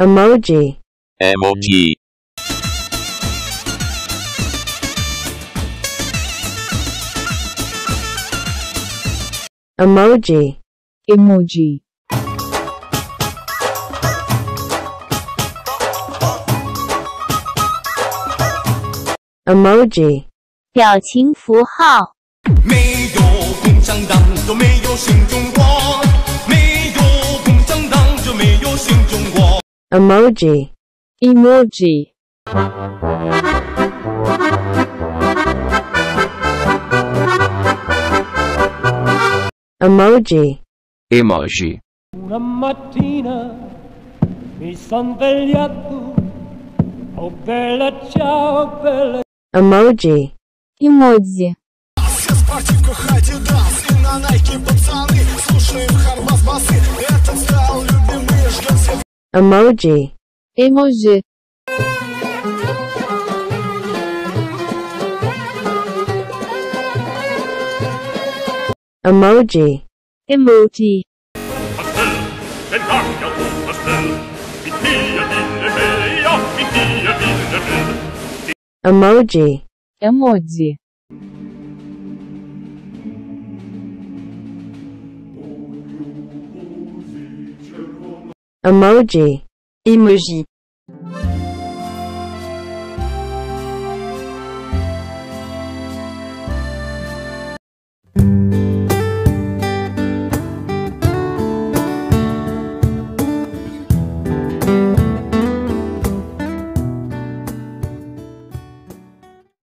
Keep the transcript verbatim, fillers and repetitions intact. Emoji. Emoji. Emoji. Emoji. Emoji. 表情符号。没有共产党就没有新中国，没有共产党就没有新中国。Emoji. Emoji. Emoji. Emoji. Una mattina mi son svegliato. Oh bella ciao bella. Emoji. Emoji. Emoji. Emoji. Emoji. Emoji. Emoji. Emoji. Emoji. Emoji.